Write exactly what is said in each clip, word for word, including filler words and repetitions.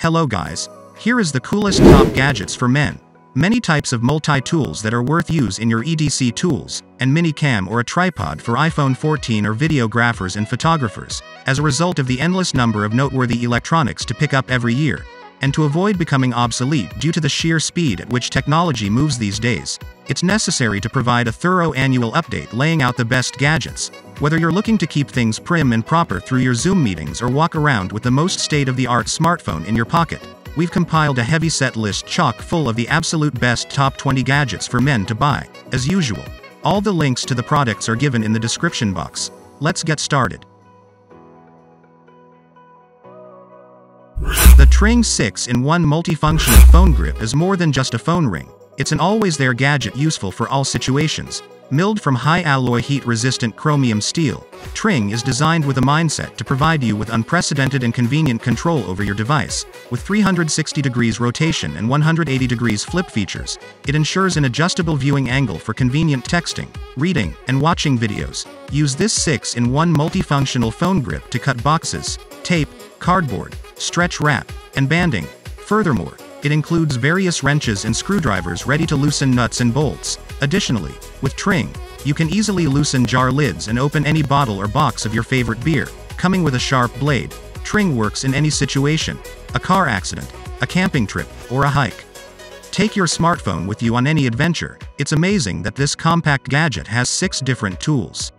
Hello guys, here is the coolest top gadgets for men. Many types of multi-tools that are worth use in your E D C tools, and minicam or a tripod for iPhone fourteen or videographers and photographers, as a result of the endless number of noteworthy electronics to pick up every year, and to avoid becoming obsolete due to the sheer speed at which technology moves these days, it's necessary to provide a thorough annual update laying out the best gadgets, whether you're looking to keep things prim and proper through your Zoom meetings or walk around with the most state-of-the-art smartphone in your pocket. We've compiled a heavy set list chock full of the absolute best top twenty gadgets for men to buy, as usual. All the links to the products are given in the description box. Let's get started. The Tring six in one multifunctional phone grip is more than just a phone ring. It's an always-there gadget useful for all situations. Milled from high-alloy heat-resistant chromium steel, Tring is designed with a mindset to provide you with unprecedented and convenient control over your device. With three hundred sixty degrees rotation and one hundred eighty degrees flip features, it ensures an adjustable viewing angle for convenient texting, reading, and watching videos. Use this six in one multifunctional phone grip to cut boxes, tape, cardboard, stretch wrap, and banding. Furthermore, it includes various wrenches and screwdrivers ready to loosen nuts and bolts. Additionally, with Tring, you can easily loosen jar lids and open any bottle or box of your favorite beer. Coming with a sharp blade, Tring works in any situation: a car accident, a camping trip, or a hike. Take your smartphone with you on any adventure. It's amazing that this compact gadget has six different tools.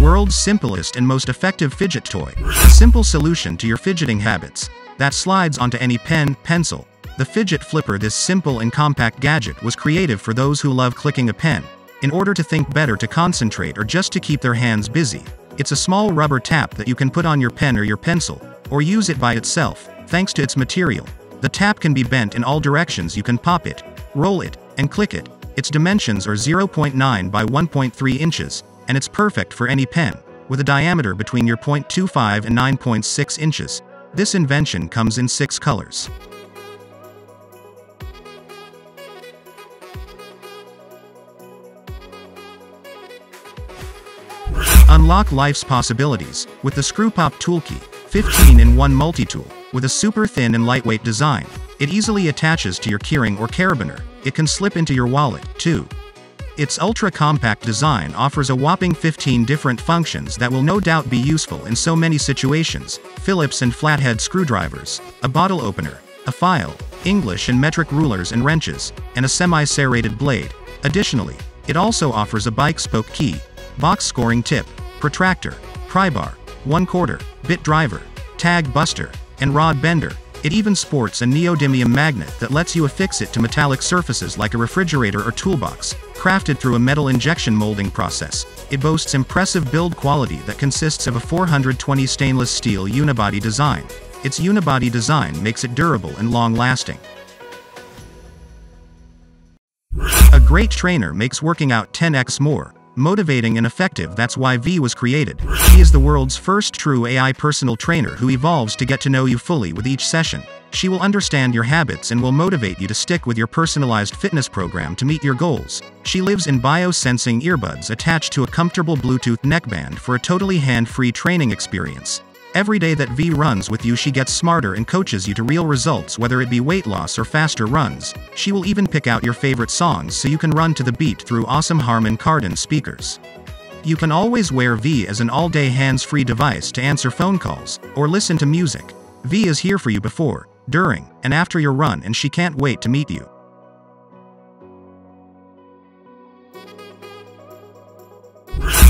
World's simplest and most effective fidget toy. A simple solution to your fidgeting habits that slides onto any pen, pencil. The fidget flipper. This simple and compact gadget was creative for those who love clicking a pen, in order to think better, to concentrate, or just to keep their hands busy. It's a small rubber tap that you can put on your pen or your pencil, or use it by itself. Thanks to its material, the tap can be bent in all directions. You can pop it, roll it, and click it. Its dimensions are zero point nine by one point three inches. And it's perfect for any pen, with a diameter between your zero point two five and nine point six inches. This invention comes in six colors. Unlock life's possibilities with the Screw Pop Tool Key, fifteen in one multi-tool. With a super thin and lightweight design, it easily attaches to your keyring or carabiner. It can slip into your wallet, too. Its ultra-compact design offers a whopping fifteen different functions that will no doubt be useful in so many situations: Phillips and flathead screwdrivers, a bottle opener, a file, English and metric rulers and wrenches, and a semi-serrated blade. Additionally, it also offers a bike spoke key, box scoring tip, protractor, pry bar, one-quarter, bit driver, tag buster, and rod bender. It even sports a neodymium magnet that lets you affix it to metallic surfaces like a refrigerator or toolbox. Crafted through a metal injection molding process, it boasts impressive build quality that consists of a four hundred twenty stainless steel unibody design. Its unibody design makes it durable and long-lasting. A great trainer makes working out ten X more motivating and effective. That's why V was created. He is the world's first true A I personal trainer who evolves to get to know you fully with each session. She will understand your habits and will motivate you to stick with your personalized fitness program to meet your goals. She lives in biosensing earbuds attached to a comfortable Bluetooth neckband for a totally hand-free training experience. Every day that V runs with you, she gets smarter and coaches you to real results, whether it be weight loss or faster runs. She will even pick out your favorite songs so you can run to the beat through awesome Harman Kardon speakers. You can always wear V as an all-day hands-free device to answer phone calls or listen to music. V is here for you before, during, and after your run, and she can't wait to meet you.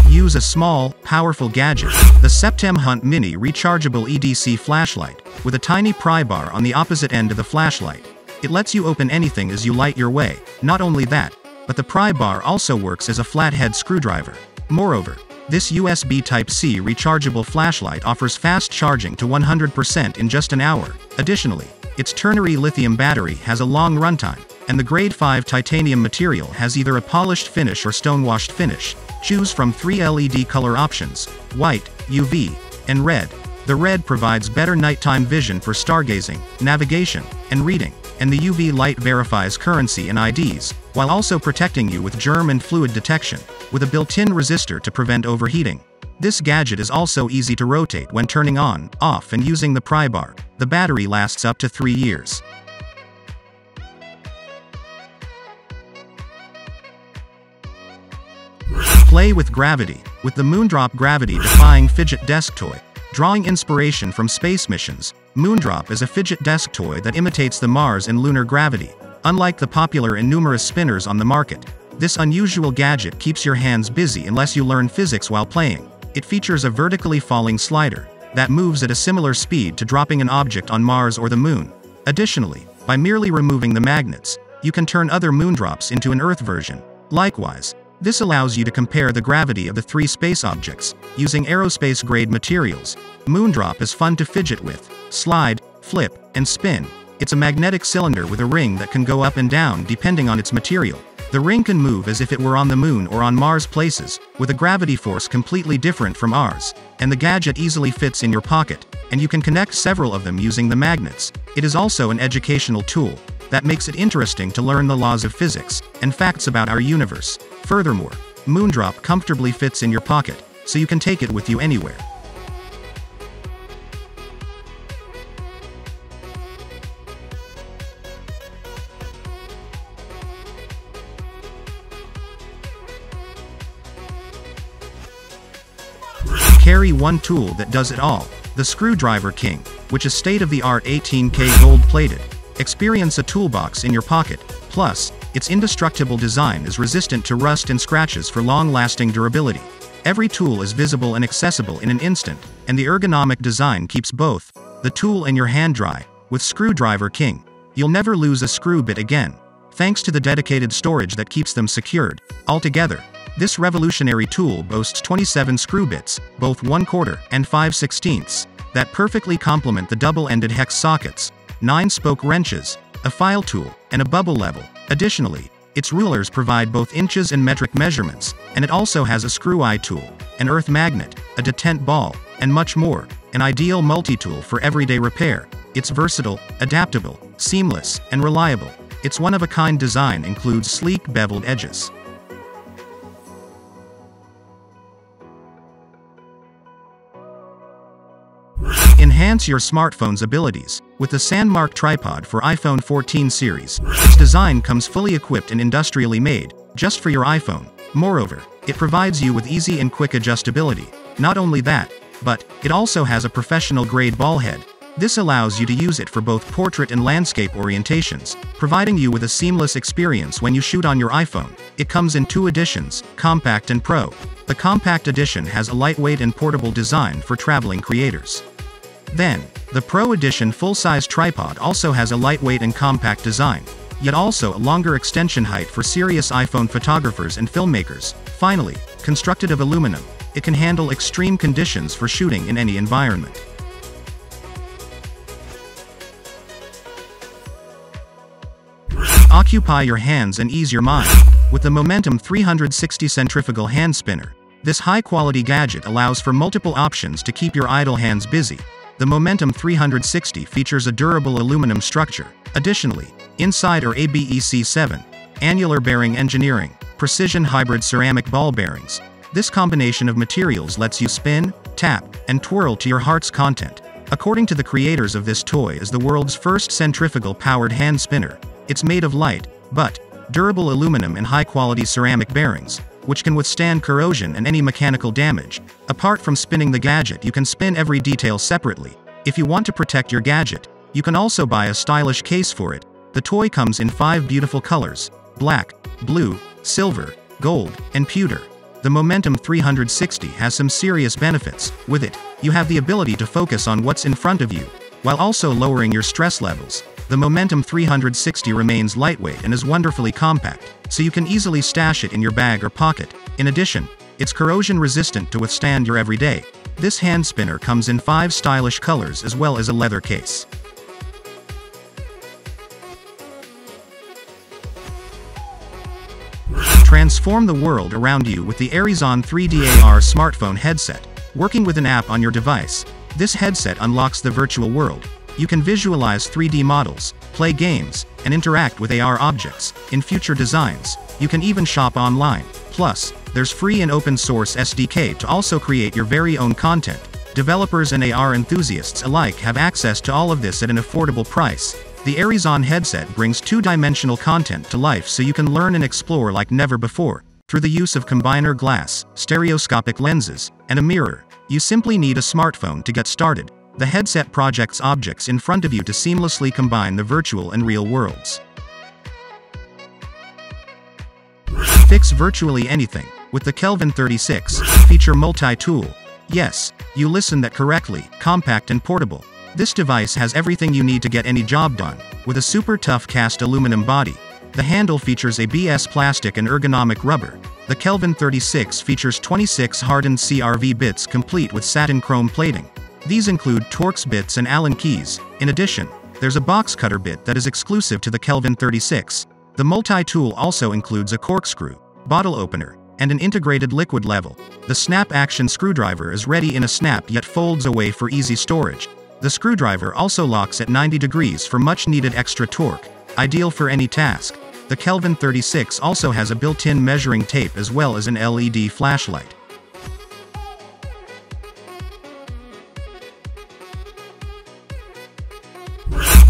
Use a small, powerful gadget, the Septem Hunt Mini Rechargeable E D C Flashlight. With a tiny pry bar on the opposite end of the flashlight, it lets you open anything as you light your way. Not only that, but the pry bar also works as a flathead screwdriver. Moreover, this U S B Type C rechargeable flashlight offers fast charging to one hundred percent in just an hour. Additionally, its ternary lithium battery has a long runtime, and the grade five titanium material has either a polished finish or stonewashed finish. Choose from three L E D color options: white, U V, and red. The red provides better nighttime vision for stargazing, navigation, and reading, and the U V light verifies currency and I Ds, while also protecting you with germ and fluid detection, with a built-in resistor to prevent overheating. This gadget is also easy to rotate when turning on, off, and using the pry bar. The battery lasts up to three years. Play with gravity, with the Moondrop gravity-defying fidget desk toy. Drawing inspiration from space missions, Moondrop is a fidget desk toy that imitates the Mars and lunar gravity. Unlike the popular and numerous spinners on the market, this unusual gadget keeps your hands busy unless you learn physics while playing. It features a vertically falling slider that moves at a similar speed to dropping an object on Mars or the Moon. Additionally, by merely removing the magnets, you can turn other Moondrops into an Earth version. Likewise, this allows you to compare the gravity of the three space objects, using aerospace-grade materials. Moondrop is fun to fidget with, slide, flip, and spin. It's a magnetic cylinder with a ring that can go up and down depending on its material. The ring can move as if it were on the Moon or on Mars places, with a gravity force completely different from ours, and the gadget easily fits in your pocket, and you can connect several of them using the magnets. It is also an educational tool that makes it interesting to learn the laws of physics and facts about our universe. Furthermore, Moondrop comfortably fits in your pocket, so you can take it with you anywhere. Carry one tool that does it all, the Screwdriver King, which is state-of-the-art eighteen K gold-plated. Experience a toolbox in your pocket. Plus, its indestructible design is resistant to rust and scratches for long-lasting durability. Every tool is visible and accessible in an instant, and the ergonomic design keeps both the tool and your hand dry. With Screwdriver King, you'll never lose a screw bit again, thanks to the dedicated storage that keeps them secured. Altogether, this revolutionary tool boasts twenty-seven screw bits, both one quarter and five sixteenths, that perfectly complement the double-ended hex sockets, nine spoke wrenches, a file tool, and a bubble level. Additionally, its rulers provide both inches and metric measurements, and it also has a screw eye tool, an earth magnet, a detent ball, and much more, an ideal multi-tool for everyday repair. It's versatile, adaptable, seamless, and reliable. Its one-of-a-kind design includes sleek beveled edges. Enhance your smartphone's abilities with the SANDMARC tripod for iPhone fourteen series. Its design comes fully equipped and industrially made, just for your iPhone. Moreover, it provides you with easy and quick adjustability. Not only that, but it also has a professional-grade ball head. This allows you to use it for both portrait and landscape orientations, providing you with a seamless experience when you shoot on your iPhone. It comes in two editions, Compact and Pro. The Compact Edition has a lightweight and portable design for traveling creators. Then, the Pro Edition full-size tripod also has a lightweight and compact design, yet also a longer extension height for serious iPhone photographers and filmmakers. Finally, constructed of aluminum, it can handle extreme conditions for shooting in any environment. Occupy your hands and ease your mind with the Momentum three sixty centrifugal hand spinner. This high-quality gadget allows for multiple options to keep your idle hands busy. The Momentum three sixty features a durable aluminum structure. Additionally, inside are A B E C seven, annular bearing engineering, precision hybrid ceramic ball bearings. This combination of materials lets you spin, tap, and twirl to your heart's content. According to the creators of this toy, is the world's first centrifugal powered hand spinner. It's made of light, but durable aluminum and high-quality ceramic bearings, which can withstand corrosion and any mechanical damage. Apart from spinning the gadget, you can spin every detail separately. If you want to protect your gadget, you can also buy a stylish case for it. The toy comes in five beautiful colors: black, blue, silver, gold, and pewter. The Momentum three sixty has some serious benefits. With it, you have the ability to focus on what's in front of you, while also lowering your stress levels. The Momentum three sixty remains lightweight and is wonderfully compact, so you can easily stash it in your bag or pocket. In addition, it's corrosion-resistant to withstand your everyday. This hand spinner comes in five stylish colors as well as a leather case. Transform the world around you with the Aryzon three D A R smartphone headset. Working with an app on your device, this headset unlocks the virtual world. You can visualize three D models, play games, and interact with A R objects in future designs. You can even shop online. Plus, There's free and open source S D K to also create your very own content. Developers and A R enthusiasts alike have access to all of this at an affordable price. The Aryzon headset brings two-dimensional content to life so you can learn and explore like never before. Through the use of combiner glass, stereoscopic lenses, and a mirror, you simply need a smartphone to get started. The headset projects objects in front of you to seamlessly combine the virtual and real worlds. Fix virtually anything with the Kelvin thirty-six feature multi-tool. Yes, you listened that correctly, compact and portable. This device has everything you need to get any job done. With a super tough cast aluminum body, the handle features A B S plastic and ergonomic rubber. The Kelvin thirty-six features twenty-six hardened C R V bits complete with satin chrome plating. These include Torx bits and Allen keys. In addition, there's a box cutter bit that is exclusive to the Kelvin thirty-six. The multi-tool also includes a corkscrew, bottle opener, and an integrated liquid level. The snap-action screwdriver is ready in a snap yet folds away for easy storage. The screwdriver also locks at ninety degrees for much-needed extra torque, ideal for any task. The Kelvin thirty-six also has a built-in measuring tape as well as an L E D flashlight.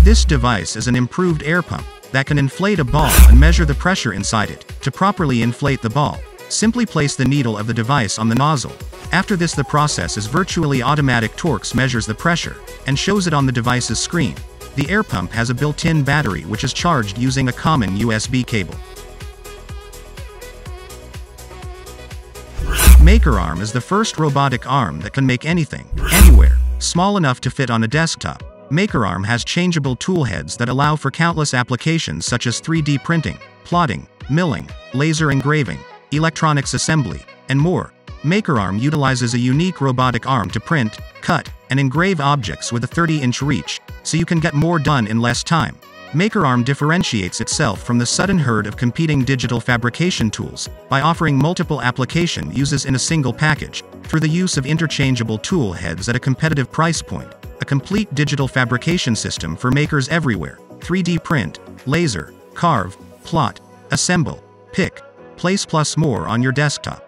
This device is an improved air pump that can inflate a ball and measure the pressure inside it. To properly inflate the ball, simply place the needle of the device on the nozzle. After this, the process is virtually automatic. Torx measures the pressure and shows it on the device's screen. The air pump has a built-in battery which is charged using a common U S B cable. MakerArm is the first robotic arm that can make anything, anywhere, small enough to fit on a desktop. MakerArm has changeable toolheads that allow for countless applications such as three D printing, plotting, milling, laser engraving, electronics assembly, and more. MakerArm utilizes a unique robotic arm to print, cut, and engrave objects with a thirty inch reach, so you can get more done in less time. MakerArm differentiates itself from the sudden herd of competing digital fabrication tools by offering multiple application uses in a single package. Through the use of interchangeable tool heads at a competitive price point, a complete digital fabrication system for makers everywhere, three D print, laser, carve, plot, assemble, pick, place plus more on your desktop.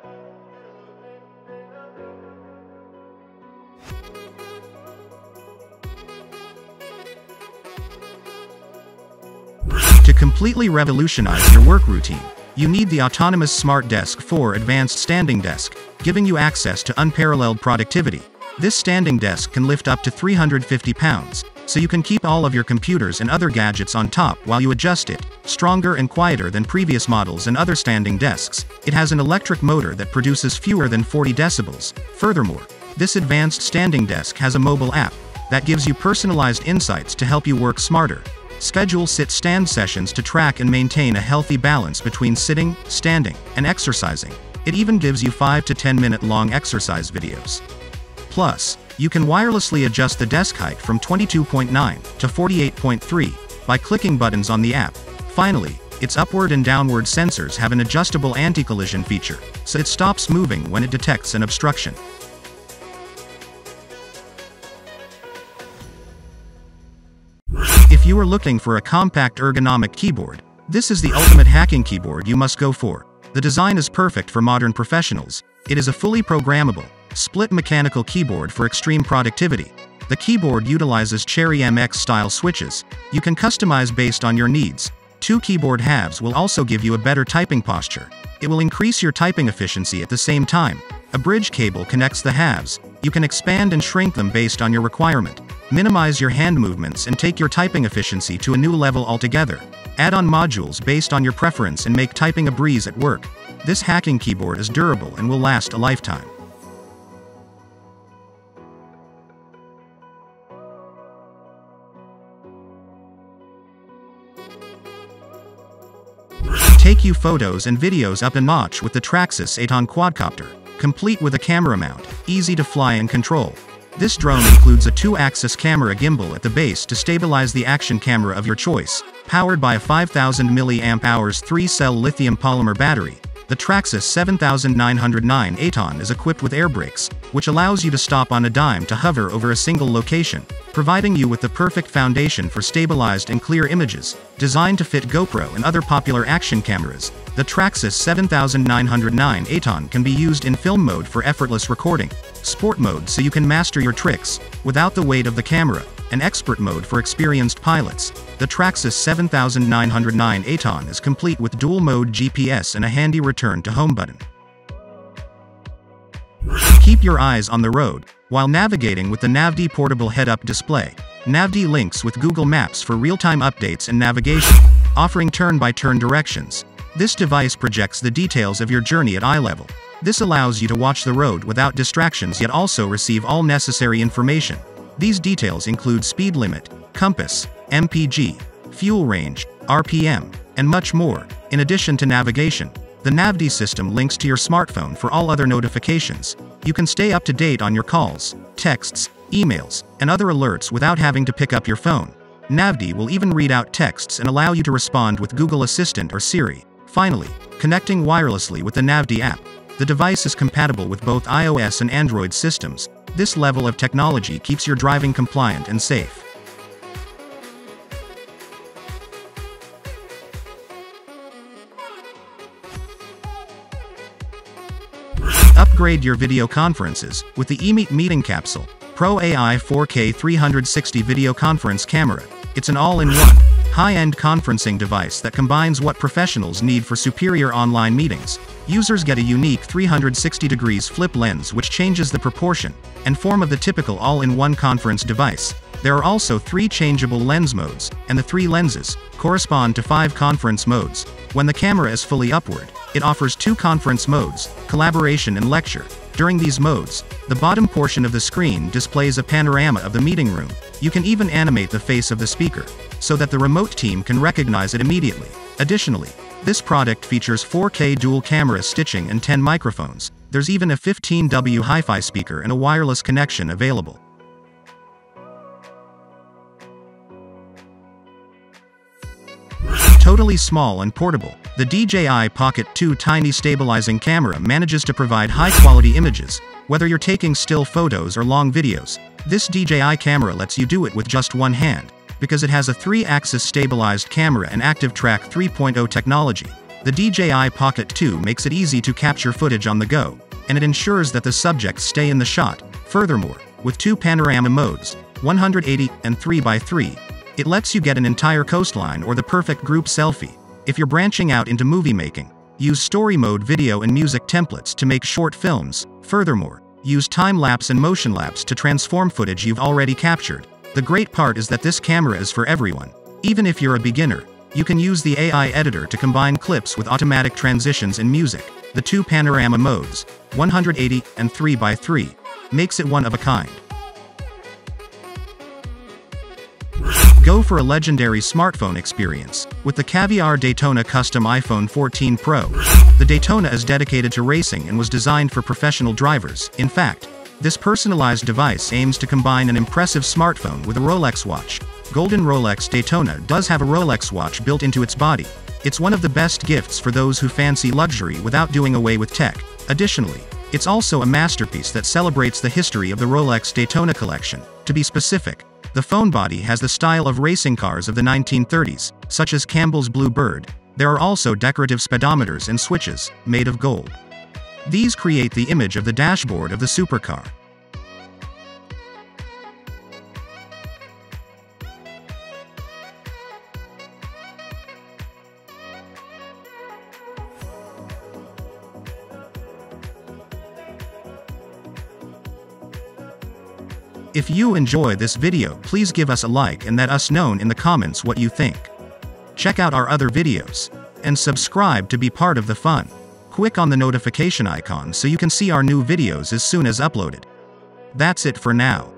To completely revolutionize your work routine, you need the autonomous Smart Desk four Advanced Standing Desk, giving you access to unparalleled productivity. This standing desk can lift up to three hundred fifty pounds, so you can keep all of your computers and other gadgets on top while you adjust it. Stronger and quieter than previous models and other standing desks, it has an electric motor that produces fewer than forty decibels. Furthermore, this advanced standing desk has a mobile app that gives you personalized insights to help you work smarter. Schedule sit-stand sessions to track and maintain a healthy balance between sitting, standing, and exercising. It even gives you five to ten minute long exercise videos. Plus, you can wirelessly adjust the desk height from twenty-two point nine to forty-eight point three by clicking buttons on the app. Finally, its upward and downward sensors have an adjustable anti-collision feature, so it stops moving when it detects an obstruction. If you are looking for a compact ergonomic keyboard, this is the ultimate hacking keyboard you must go for. The design is perfect for modern professionals. It is a fully programmable, split mechanical keyboard for extreme productivity. The keyboard utilizes Cherry M X style switches. You can customize based on your needs. Two keyboard halves will also give you a better typing posture. It will increase your typing efficiency at the same time. A bridge cable connects the halves. You can expand and shrink them based on your requirement. Minimize your hand movements and take your typing efficiency to a new level altogether. Add on modules based on your preference and make typing a breeze at work. This hacking keyboard is durable and will last a lifetime. Take you photos and videos up a notch with the Traxxas Aton quadcopter, complete with a camera mount, easy to fly and control. This drone includes a two-axis camera gimbal at the base to stabilize the action camera of your choice. Powered by a five thousand milliamp hour three cell lithium polymer battery, The Traxxas seven thousand nine hundred nine Aton is equipped with air brakes, which allows you to stop on a dime to hover over a single location, providing you with the perfect foundation for stabilized and clear images. Designed to fit GoPro and other popular action cameras, the Traxxas seven thousand nine hundred nine Aton can be used in film mode for effortless recording, sport mode so you can master your tricks without the weight of the camera, and expert mode for experienced pilots. The Traxxas seven thousand nine hundred nine Aton is complete with dual-mode G P S and a handy return-to-home button. Keep your eyes on the road while navigating with the NavDy portable head-up display. NavDy links with Google Maps for real-time updates and navigation, offering turn-by-turn directions. This device projects the details of your journey at eye level. This allows you to watch the road without distractions yet also receive all necessary information. These details include speed limit, compass, M P G, fuel range, R P M, and much more. In addition to navigation, the NavDy system links to your smartphone for all other notifications. You can stay up to date on your calls, texts, emails, and other alerts without having to pick up your phone. NavDy will even read out texts and allow you to respond with Google Assistant or Siri. Finally, connecting wirelessly with the NavDy app. The device is compatible with both iOS and Android systems. This level of technology keeps your driving compliant and safe. Upgrade your video conferences with the eMeet Meeting Capsule Pro A I four K three sixty video conference camera. It's an all-in-one, high-end conferencing device that combines what professionals need for superior online meetings. Users get a unique three sixty degree flip lens which changes the proportion and form of the typical all-in-one conference device. There are also three changeable lens modes, and the three lenses correspond to five conference modes. When the camera is fully upward, it offers two conference modes, collaboration and lecture. During these modes, the bottom portion of the screen displays a panorama of the meeting room. You can even animate the face of the speaker, so that the remote team can recognize it immediately. Additionally, this product features four K dual camera stitching and ten microphones. There's even a fifteen watt hi-fi speaker and a wireless connection available. Totally small and portable, the D J I Pocket two tiny stabilizing camera manages to provide high-quality images, whether you're taking still photos or long videos. This D J I camera lets you do it with just one hand, because it has a three axis stabilized camera and ActiveTrack three point oh technology. The D J I Pocket two makes it easy to capture footage on the go, and it ensures that the subjects stay in the shot. Furthermore, with two panorama modes, one eighty and three by three, it lets you get an entire coastline or the perfect group selfie. If you're branching out into movie making, use story mode video and music templates to make short films. Furthermore, use time-lapse and motion-lapse to transform footage you've already captured. The great part is that this camera is for everyone. Even if you're a beginner, you can use the A I editor to combine clips with automatic transitions and music. The two panorama modes, one eighty and three by three, makes it one of a kind. Go for a legendary smartphone experience with the Caviar Daytona Custom iPhone fourteen Pro. The Daytona is dedicated to racing and was designed for professional drivers. In fact, this personalized device aims to combine an impressive smartphone with a Rolex watch. Golden Rolex Daytona does have a Rolex watch built into its body. It's one of the best gifts for those who fancy luxury without doing away with tech. Additionally, it's also a masterpiece that celebrates the history of the Rolex Daytona collection. To be specific, the phone body has the style of racing cars of the nineteen thirties, such as Campbell's Blue Bird. There are also decorative speedometers and switches, made of gold. These create the image of the dashboard of the supercar. If you enjoy this video, please give us a like and let us know in the comments what you think. Check out our other videos and subscribe to be part of the fun. Click on the notification icon so you can see our new videos as soon as uploaded. That's it for now.